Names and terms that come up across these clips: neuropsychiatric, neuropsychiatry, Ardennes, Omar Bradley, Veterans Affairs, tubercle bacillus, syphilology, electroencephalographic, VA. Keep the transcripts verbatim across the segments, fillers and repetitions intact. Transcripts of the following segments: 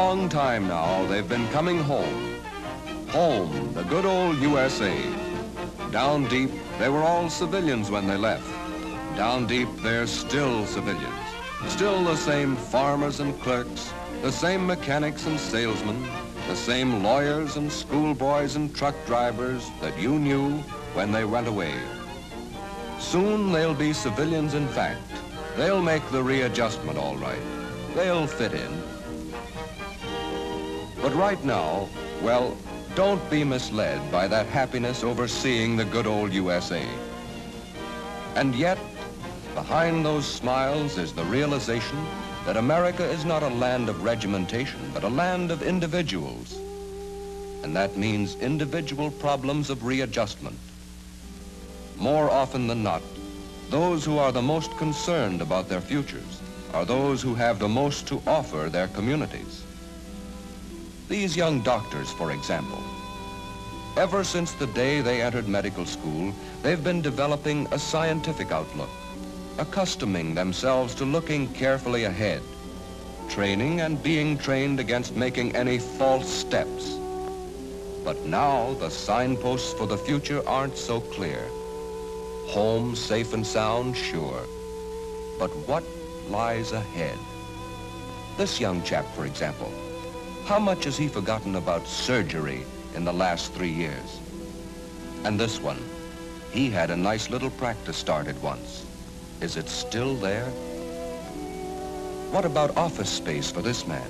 long time now, they've been coming home. Home, the good old U S A. Down deep, they were all civilians when they left. Down deep, they're still civilians. Still the same farmers and clerks, the same mechanics and salesmen, the same lawyers and schoolboys and truck drivers that you knew when they went away. Soon they'll be civilians in fact. They'll make the readjustment all right. They'll fit in. But right now, well, don't be misled by that happiness over seeing the good old U S A. And yet, behind those smiles is the realization that America is not a land of regimentation, but a land of individuals. And that means individual problems of readjustment. More often than not, those who are the most concerned about their futures are those who have the most to offer their communities. These young doctors, for example, ever since the day they entered medical school, they've been developing a scientific outlook, accustoming themselves to looking carefully ahead, training and being trained against making any false steps. But now the signposts for the future aren't so clear. Home, safe and sound, sure. But what lies ahead? This young chap, for example, how much has he forgotten about surgery in the last three years? And this one, he had a nice little practice started once. Is it still there? What about office space for this man?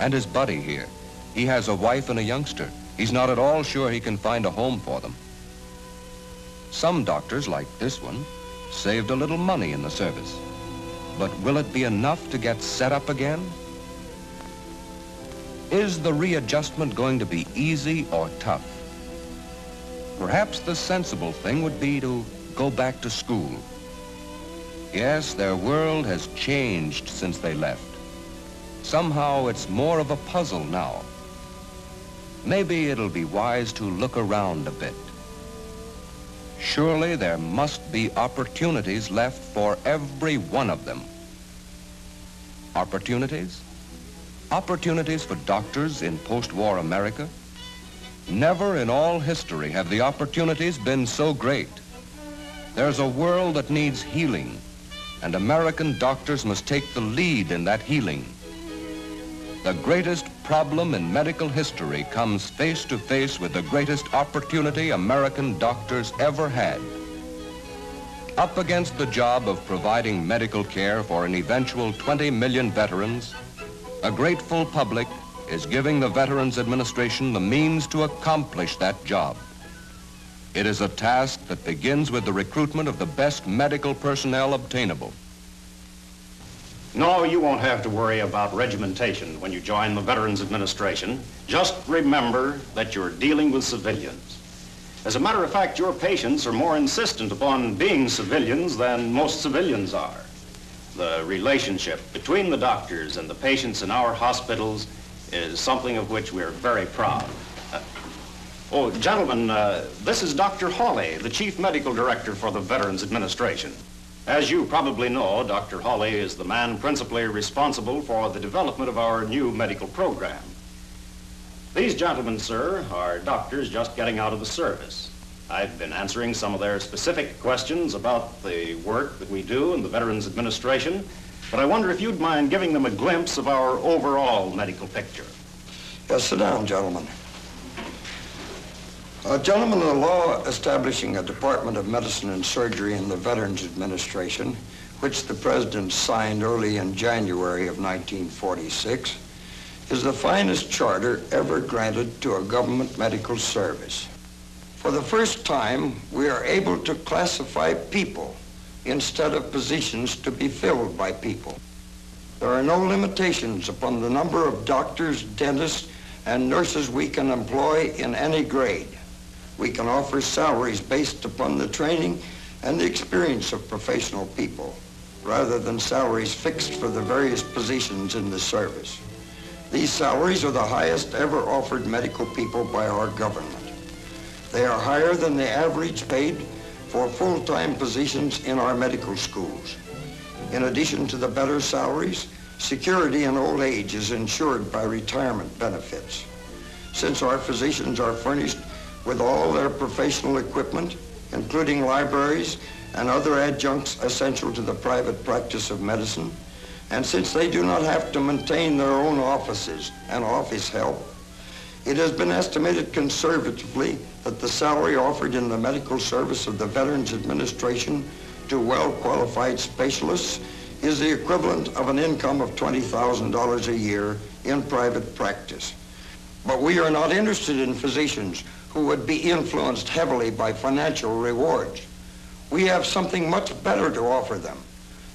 And his buddy here. He has a wife and a youngster. He's not at all sure he can find a home for them. Some doctors, like this one, saved a little money in the service. But will it be enough to get set up again? Is the readjustment going to be easy or tough? Perhaps the sensible thing would be to go back to school. Yes, their world has changed since they left. Somehow it's more of a puzzle now. Maybe it'll be wise to look around a bit. Surely there must be opportunities left for every one of them. Opportunities? Opportunities for doctors in post-war America? Never in all history have the opportunities been so great. There's a world that needs healing, and American doctors must take the lead in that healing. The greatest problem in medical history comes face to face with the greatest opportunity American doctors ever had. Up against the job of providing medical care for an eventual twenty million veterans, a grateful public is giving the Veterans Administration the means to accomplish that job. It is a task that begins with the recruitment of the best medical personnel obtainable. No, you won't have to worry about regimentation when you join the Veterans Administration. Just remember that you're dealing with civilians. As a matter of fact, your patients are more insistent upon being civilians than most civilians are. The relationship between the doctors and the patients in our hospitals is something of which we're very proud. Uh, oh, gentlemen, uh, this is Doctor Hawley, the Chief Medical Director for the Veterans Administration. As you probably know, Doctor Hawley is the man principally responsible for the development of our new medical program. These gentlemen, sir, are doctors just getting out of the service. I've been answering some of their specific questions about the work that we do in the Veterans Administration, but I wonder if you'd mind giving them a glimpse of our overall medical picture. Yes, sit down, gentlemen. Uh, gentlemen, the law establishing a Department of Medicine and Surgery in the Veterans Administration, which the President signed early in January of nineteen forty-six, is the finest charter ever granted to a government medical service. For the first time, we are able to classify people instead of positions to be filled by people. There are no limitations upon the number of doctors, dentists, and nurses we can employ in any grade. We can offer salaries based upon the training and the experience of professional people, rather than salaries fixed for the various positions in the service. These salaries are the highest ever offered medical people by our government. They are higher than the average paid for full-time positions in our medical schools. In addition to the better salaries, Security in old age is insured by retirement benefits. Since our physicians are furnished with all their professional equipment, including libraries and other adjuncts essential to the private practice of medicine, and since they do not have to maintain their own offices and office help, it has been estimated conservatively that the salary offered in the medical service of the Veterans Administration to well-qualified specialists is the equivalent of an income of twenty thousand dollars a year in private practice. But we are not interested in physicians who would be influenced heavily by financial rewards. We have something much better to offer them: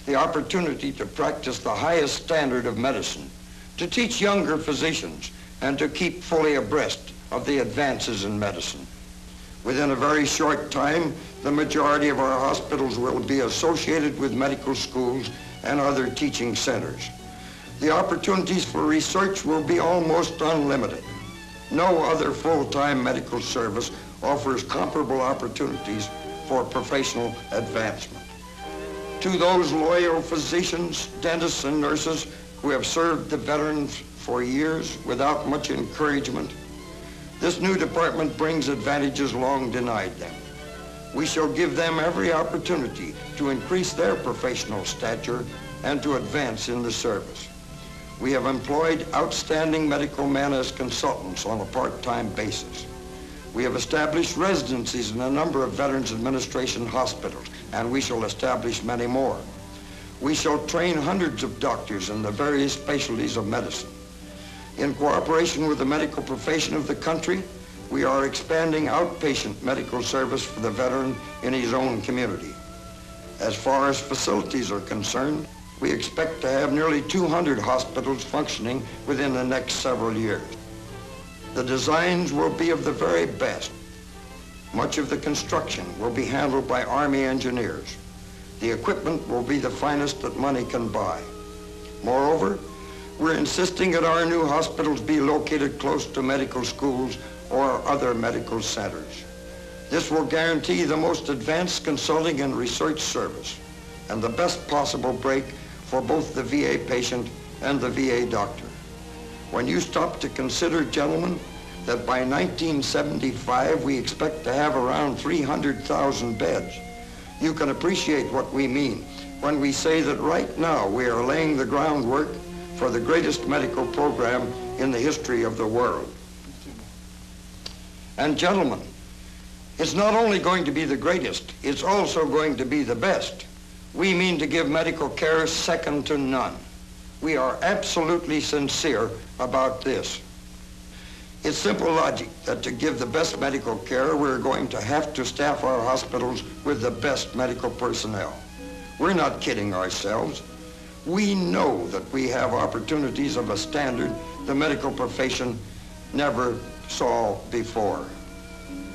the opportunity to practice the highest standard of medicine, to teach younger physicians, and to keep fully abreast of the advances in medicine. Within a very short time, the majority of our hospitals will be associated with medical schools and other teaching centers. The opportunities for research will be almost unlimited. No other full-time medical service offers comparable opportunities for professional advancement. To those loyal physicians, dentists, and nurses who have served the veterans for years without much encouragement, this new department brings advantages long denied them. We shall give them every opportunity to increase their professional stature and to advance in the service. We have employed outstanding medical men as consultants on a part-time basis. We have established residencies in a number of Veterans Administration hospitals, and we shall establish many more. We shall train hundreds of doctors in the various specialties of medicine. In cooperation with the medical profession of the country, we are expanding outpatient medical service for the veteran in his own community. As far as facilities are concerned, we expect to have nearly two hundred hospitals functioning within the next several years. The designs will be of the very best. Much of the construction will be handled by Army engineers. The equipment will be the finest that money can buy. Moreover, we're insisting that our new hospitals be located close to medical schools or other medical centers. This will guarantee the most advanced consulting and research service and the best possible break for both the V A patient and the V A doctor. When you stop to consider, gentlemen, that by nineteen seventy-five we expect to have around three hundred thousand beds, you can appreciate what we mean when we say that right now we are laying the groundwork for the greatest medical program in the history of the world. And gentlemen, it's not only going to be the greatest, it's also going to be the best. We mean to give medical care second to none. We are absolutely sincere about this. It's simple logic that to give the best medical care, we're going to have to staff our hospitals with the best medical personnel. We're not kidding ourselves. We know that we have opportunities of a standard the medical profession never saw before.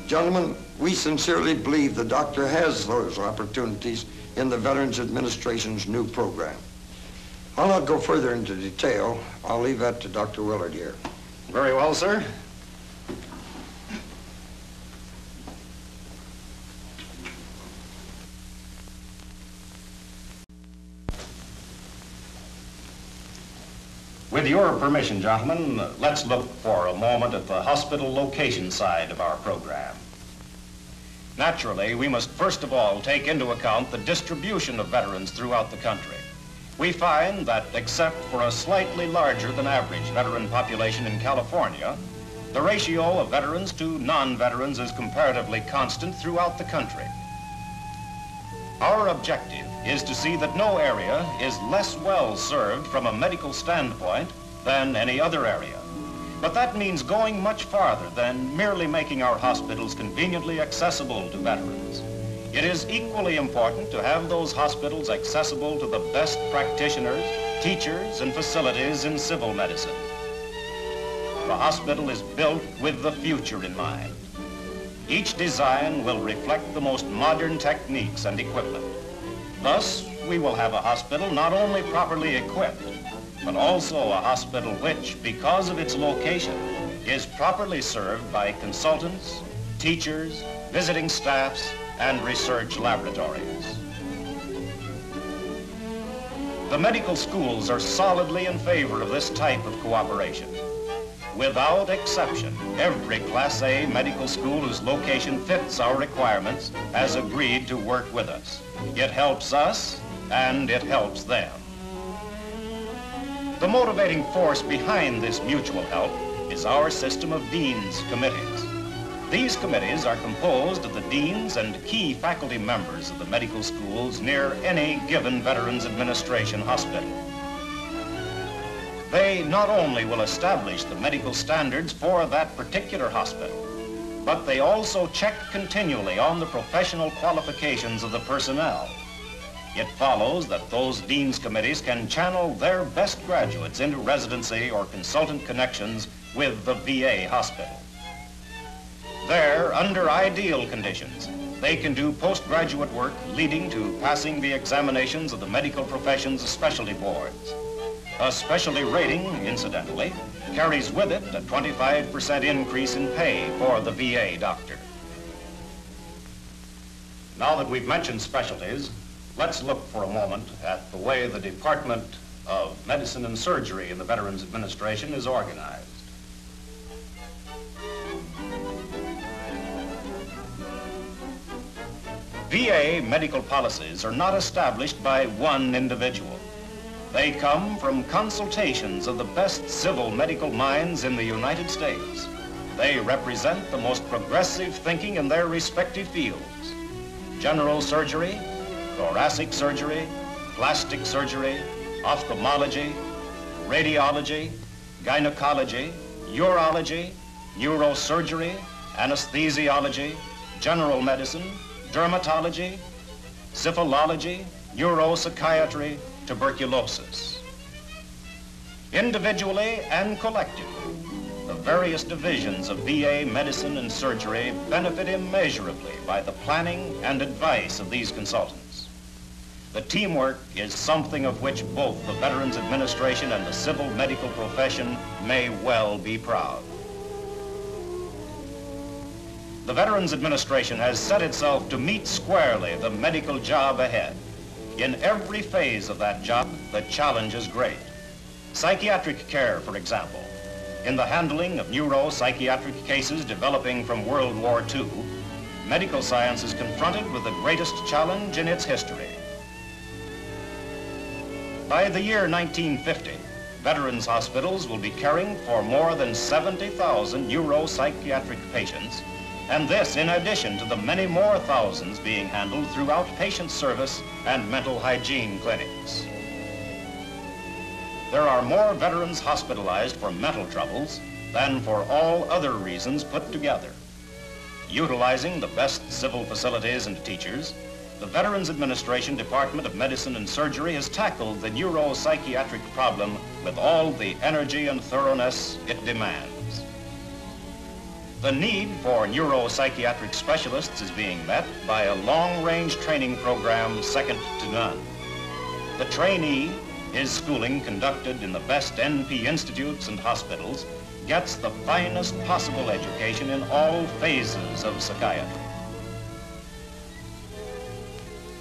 Gentlemen, we sincerely believe the doctor has those opportunities in the Veterans Administration's new program. I'll not go further into detail. I'll leave that to Doctor Willard here. Very well, sir. With your permission, gentlemen, let's look for a moment at the hospital location side of our program. Naturally, we must first of all take into account the distribution of veterans throughout the country. We find that except for a slightly larger than average veteran population in California, the ratio of veterans to non-veterans is comparatively constant throughout the country. Our objective is to see that no area is less well served from a medical standpoint than any other area. But that means going much farther than merely making our hospitals conveniently accessible to veterans. It is equally important to have those hospitals accessible to the best practitioners, teachers, and facilities in civil medicine. The hospital is built with the future in mind. Each design will reflect the most modern techniques and equipment. Thus, we will have a hospital not only properly equipped, but also a hospital which, because of its location, is properly served by consultants, teachers, visiting staffs, and research laboratories. The medical schools are solidly in favor of this type of cooperation. Without exception, every Class A medical school whose location fits our requirements has agreed to work with us. It helps us, and it helps them. The motivating force behind this mutual help is our system of deans' committees. These committees are composed of the deans and key faculty members of the medical schools near any given Veterans Administration hospital. They not only will establish the medical standards for that particular hospital, but they also check continually on the professional qualifications of the personnel. It follows that those dean's committees can channel their best graduates into residency or consultant connections with the V A hospital. There, under ideal conditions, they can do postgraduate work leading to passing the examinations of the medical profession's specialty boards. A specialty rating, incidentally, carries with it a twenty-five percent increase in pay for the V A doctor. Now that we've mentioned specialties, let's look for a moment at the way the Department of Medicine and Surgery in the Veterans Administration is organized. V A medical policies are not established by one individual. They come from consultations of the best civil medical minds in the United States. They represent the most progressive thinking in their respective fields: general surgery, thoracic surgery, plastic surgery, ophthalmology, radiology, gynecology, urology, neurosurgery, anesthesiology, general medicine, dermatology, syphilology, neuropsychiatry, tuberculosis. Individually and collectively, the various divisions of V A medicine and surgery benefit immeasurably by the planning and advice of these consultants. The teamwork is something of which both the Veterans Administration and the civil medical profession may well be proud. The Veterans Administration has set itself to meet squarely the medical job ahead. In every phase of that job, the challenge is great. Psychiatric care, for example. In the handling of neuropsychiatric cases developing from World War Two, medical science is confronted with the greatest challenge in its history. By the year nineteen fifty, veterans' hospitals will be caring for more than seventy thousand neuropsychiatric patients, and this in addition to the many more thousands being handled through outpatient service and mental hygiene clinics. There are more veterans hospitalized for mental troubles than for all other reasons put together. Utilizing the best civil facilities and teachers, the Veterans Administration Department of Medicine and Surgery has tackled the neuropsychiatric problem with all the energy and thoroughness it demands. The need for neuropsychiatric specialists is being met by a long-range training program second to none. The trainee, his schooling conducted in the best N P institutes and hospitals, gets the finest possible education in all phases of psychiatry.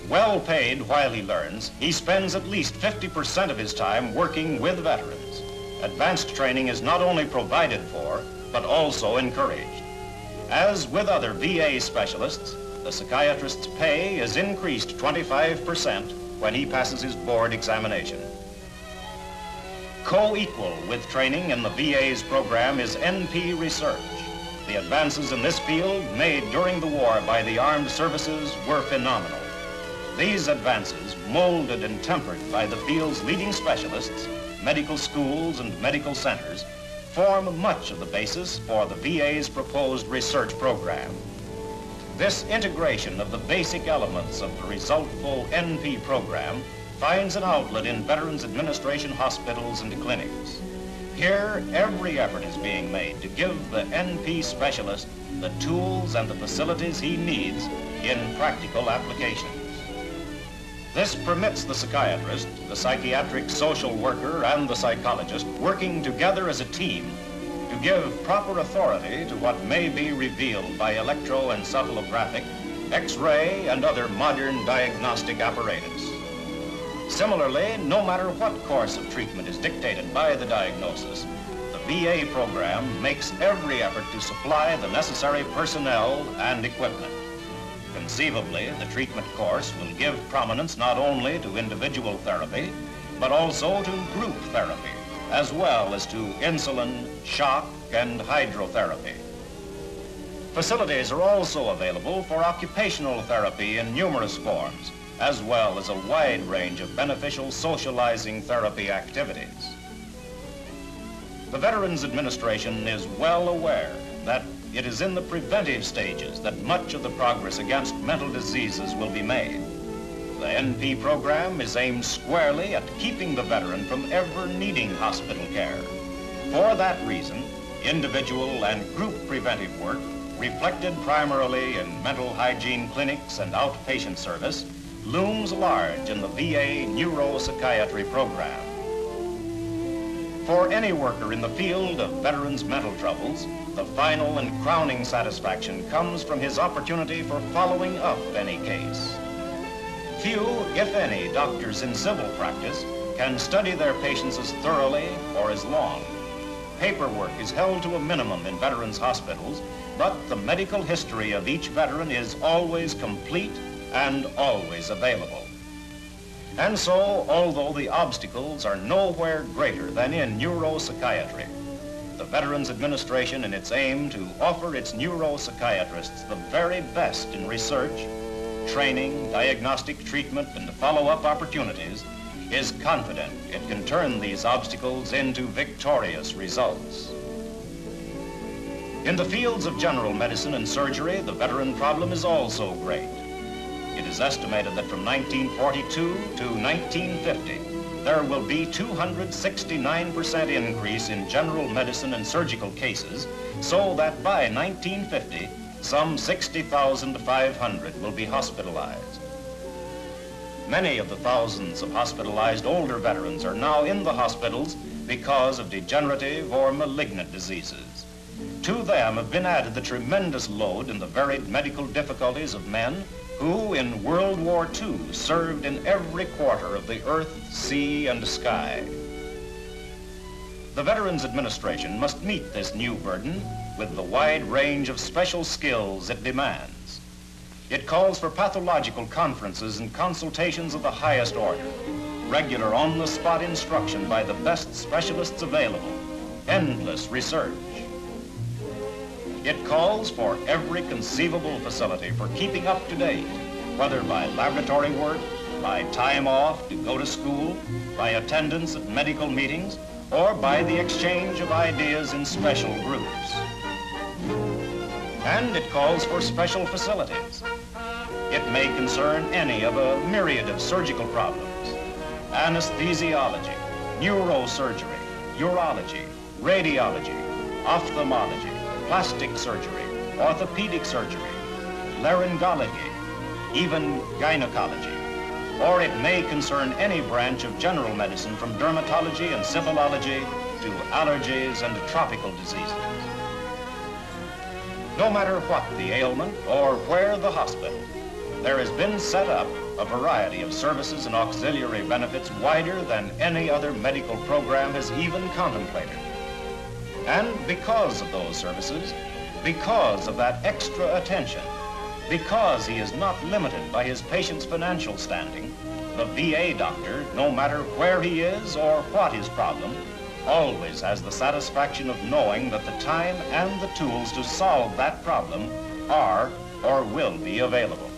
Well paid while he learns, he spends at least fifty percent of his time working with veterans. Advanced training is not only provided for, but also encouraged. As with other V A specialists, the psychiatrist's pay is increased twenty-five percent when he passes his board examination. Co-equal with training in the V A's program is N P research. The advances in this field made during the war by the armed services were phenomenal. These advances, molded and tempered by the field's leading specialists, medical schools and medical centers, form much of the basis for the V A's proposed research program. This integration of the basic elements of the resultful N P program finds an outlet in Veterans Administration hospitals and clinics. Here, every effort is being made to give the N P specialist the tools and the facilities he needs in practical applications. This permits the psychiatrist, the psychiatric social worker, and the psychologist working together as a team to give proper authority to what may be revealed by electroencephalographic, X-ray, and other modern diagnostic apparatus. Similarly, no matter what course of treatment is dictated by the diagnosis, the V A program makes every effort to supply the necessary personnel and equipment. Conceivably, the treatment course will give prominence not only to individual therapy, but also to group therapy, as well as to insulin, shock, and hydrotherapy. Facilities are also available for occupational therapy in numerous forms, as well as a wide range of beneficial socializing therapy activities. The Veterans Administration is well aware that it is in the preventive stages that much of the progress against mental diseases will be made. The N P program is aimed squarely at keeping the veteran from ever needing hospital care. For that reason, individual and group preventive work, reflected primarily in mental hygiene clinics and outpatient service, looms large in the V A neuropsychiatry program. For any worker in the field of veterans' mental troubles, the final and crowning satisfaction comes from his opportunity for following up any case. Few, if any, doctors in civil practice can study their patients as thoroughly or as long. Paperwork is held to a minimum in veterans' hospitals, but the medical history of each veteran is always complete and always available. And so, although the obstacles are nowhere greater than in neuropsychiatry, the Veterans Administration, in its aim to offer its neuropsychiatrists the very best in research, training, diagnostic treatment, and follow-up opportunities, is confident it can turn these obstacles into victorious results. In the fields of general medicine and surgery, the veteran problem is also great. It is estimated that from nineteen forty-two to nineteen fifty, there will be two hundred sixty-nine percent increase in general medicine and surgical cases, so that by nineteen fifty, some sixty thousand five hundred will be hospitalized. Many of the thousands of hospitalized older veterans are now in the hospitals because of degenerative or malignant diseases. To them have been added the tremendous load and the varied medical difficulties of men who in World War Two served in every quarter of the earth, sea, and sky. The Veterans Administration must meet this new burden with the wide range of special skills it demands. It calls for pathological conferences and consultations of the highest order, regular on-the-spot instruction by the best specialists available, endless research. It calls for every conceivable facility for keeping up to date, whether by laboratory work, by time off to go to school, by attendance at medical meetings, or by the exchange of ideas in special groups. And it calls for special facilities. It may concern any of a myriad of surgical problems: anesthesiology, neurosurgery, urology, radiology, ophthalmology, plastic surgery, orthopedic surgery, laryngology, even gynecology. Or it may concern any branch of general medicine from dermatology and syphilology to allergies and tropical diseases. No matter what the ailment or where the hospital, there has been set up a variety of services and auxiliary benefits wider than any other medical program has even contemplated. And because of those services, because of that extra attention, because he is not limited by his patient's financial standing, the V A doctor, no matter where he is or what his problem, always has the satisfaction of knowing that the time and the tools to solve that problem are or will be available.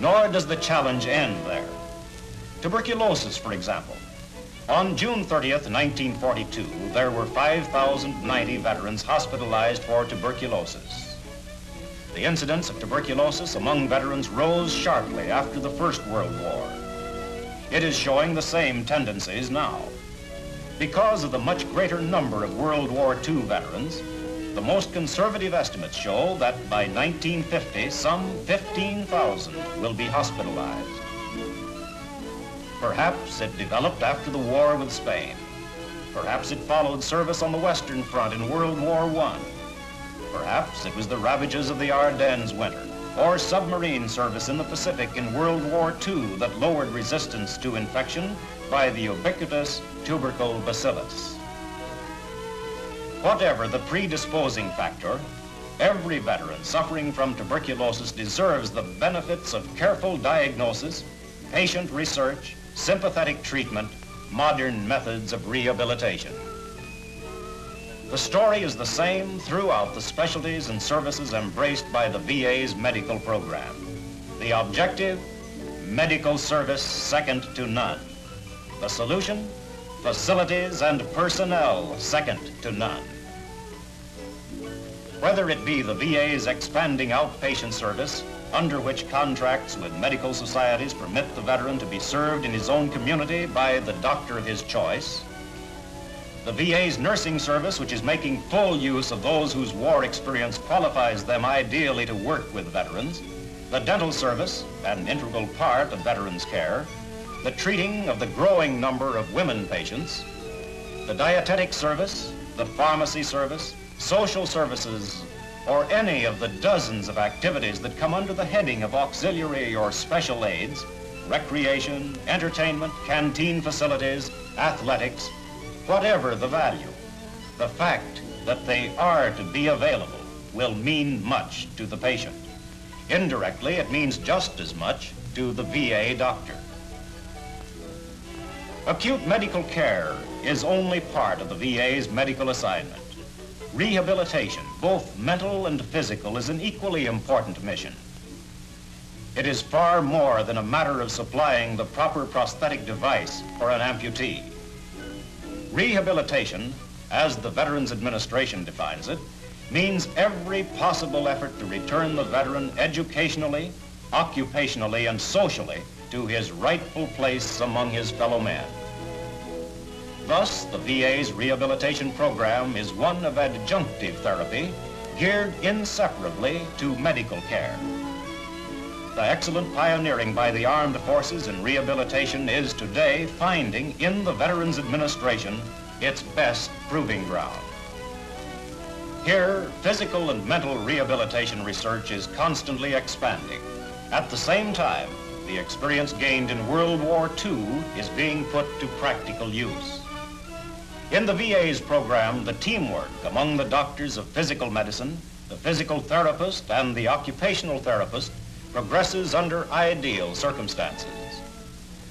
Nor does the challenge end there. Tuberculosis, for example. On June thirtieth, nineteen forty-two, there were five thousand ninety veterans hospitalized for tuberculosis. The incidence of tuberculosis among veterans rose sharply after the First World War. It is showing the same tendencies now. Because of the much greater number of World War Two veterans, the most conservative estimates show that by nineteen fifty, some fifteen thousand will be hospitalized. Perhaps it developed after the war with Spain. Perhaps it followed service on the Western Front in World War One. Perhaps it was the ravages of the Ardennes winter, or submarine service in the Pacific in World War Two that lowered resistance to infection by the ubiquitous tubercle bacillus. Whatever the predisposing factor, every veteran suffering from tuberculosis deserves the benefits of careful diagnosis, patient research, sympathetic treatment, modern methods of rehabilitation. The story is the same throughout the specialties and services embraced by the V A's medical program. The objective, medical service second to none. The solution, facilities and personnel second to none. Whether it be the V A's expanding outpatient service, under which contracts with medical societies permit the veteran to be served in his own community by the doctor of his choice, the V A's nursing service, which is making full use of those whose war experience qualifies them ideally to work with veterans, the dental service, an integral part of veterans' care, the treating of the growing number of women patients, the dietetic service, the pharmacy service, social services, or any of the dozens of activities that come under the heading of auxiliary or special aids, recreation, entertainment, canteen facilities, athletics, whatever the value, the fact that they are to be available will mean much to the patient. Indirectly, it means just as much to the V A doctor. Acute medical care is only part of the V A's medical assignment. Rehabilitation, both mental and physical, is an equally important mission. It is far more than a matter of supplying the proper prosthetic device for an amputee. Rehabilitation, as the Veterans Administration defines it, means every possible effort to return the veteran educationally, occupationally, and socially to his rightful place among his fellow men. Thus, the V A's rehabilitation program is one of adjunctive therapy geared inseparably to medical care. The excellent pioneering by the armed forces in rehabilitation is today finding in the Veterans Administration its best proving ground. Here, physical and mental rehabilitation research is constantly expanding. At the same time, the experience gained in World War Two is being put to practical use. In the V A's program, the teamwork among the doctors of physical medicine, the physical therapist, and the occupational therapist progresses under ideal circumstances.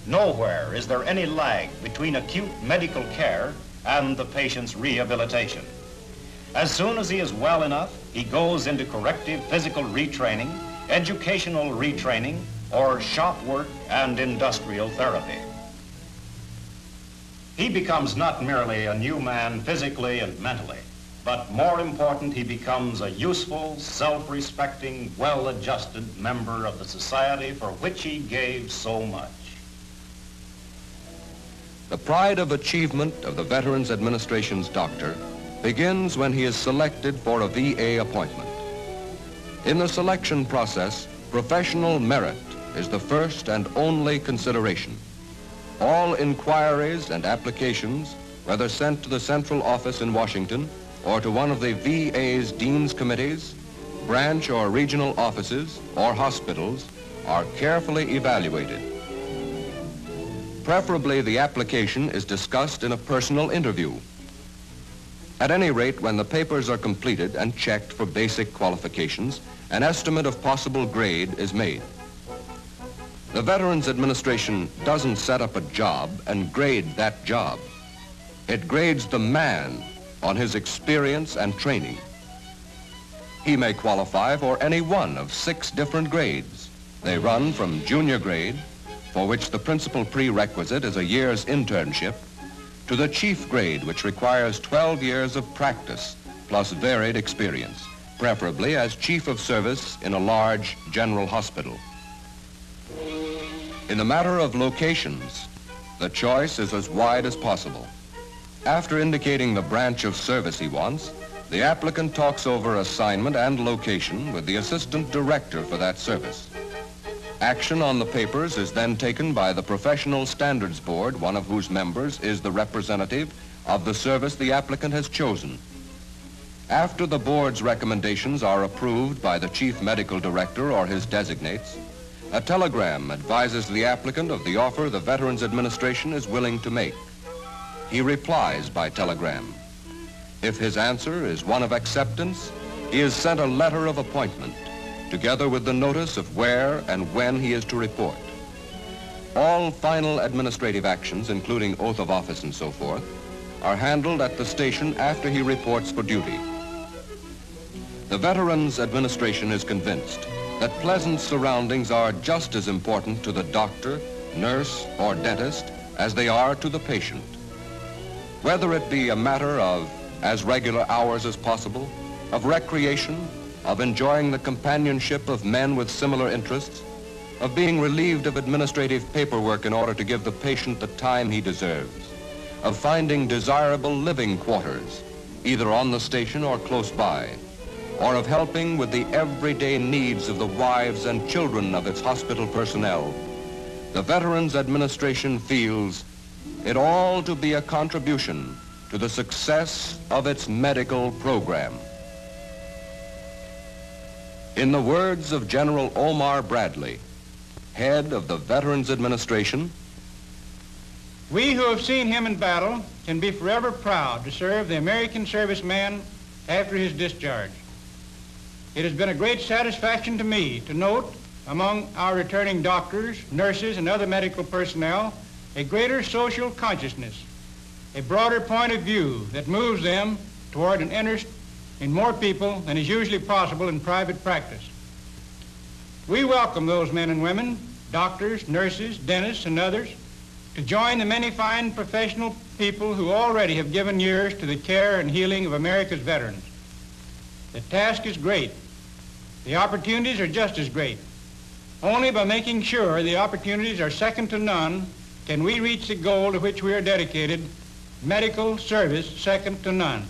Nowhere is there any lag between acute medical care and the patient's rehabilitation. As soon as he is well enough, he goes into corrective physical retraining, educational retraining, or shop work and industrial therapy. He becomes not merely a new man physically and mentally, but more important, he becomes a useful, self-respecting, well-adjusted member of the society for which he gave so much. The pride of achievement of the Veterans Administration's doctor begins when he is selected for a V A appointment. In the selection process, professional merit is the first and only consideration. All inquiries and applications, whether sent to the central office in Washington or to one of the V A's dean's committees, branch or regional offices, or hospitals, are carefully evaluated. Preferably, the application is discussed in a personal interview. At any rate, when the papers are completed and checked for basic qualifications, an estimate of possible grade is made. The Veterans Administration doesn't set up a job and grade that job. It grades the man on his experience and training. He may qualify for any one of six different grades. They run from junior grade, for which the principal prerequisite is a year's internship, to the chief grade, which requires twelve years of practice plus varied experience, preferably as chief of service in a large general hospital. In the matter of locations, the choice is as wide as possible. After indicating the branch of service he wants, the applicant talks over assignment and location with the assistant director for that service. Action on the papers is then taken by the Professional Standards Board, one of whose members is the representative of the service the applicant has chosen. After the board's recommendations are approved by the chief medical director or his designates, a telegram advises the applicant of the offer the Veterans Administration is willing to make. He replies by telegram. If his answer is one of acceptance, he is sent a letter of appointment, together with the notice of where and when he is to report. All final administrative actions, including oath of office and so forth, are handled at the station after he reports for duty. The Veterans Administration is convinced that pleasant surroundings are just as important to the doctor, nurse, or dentist as they are to the patient. Whether it be a matter of as regular hours as possible, of recreation, of enjoying the companionship of men with similar interests, of being relieved of administrative paperwork in order to give the patient the time he deserves, of finding desirable living quarters, either on the station or close by, or of helping with the everyday needs of the wives and children of its hospital personnel, the Veterans Administration feels it all to be a contribution to the success of its medical program. In the words of General Omar Bradley, head of the Veterans Administration, "We who have seen him in battle can be forever proud to serve the American serviceman after his discharge. It has been a great satisfaction to me to note among our returning doctors, nurses, and other medical personnel a greater social consciousness, a broader point of view that moves them toward an interest in more people than is usually possible in private practice. We welcome those men and women, doctors, nurses, dentists, and others, to join the many fine professional people who already have given years to the care and healing of America's veterans. The task is great. The opportunities are just as great. Only by making sure the opportunities are second to none can we reach the goal to which we are dedicated, medical service second to none."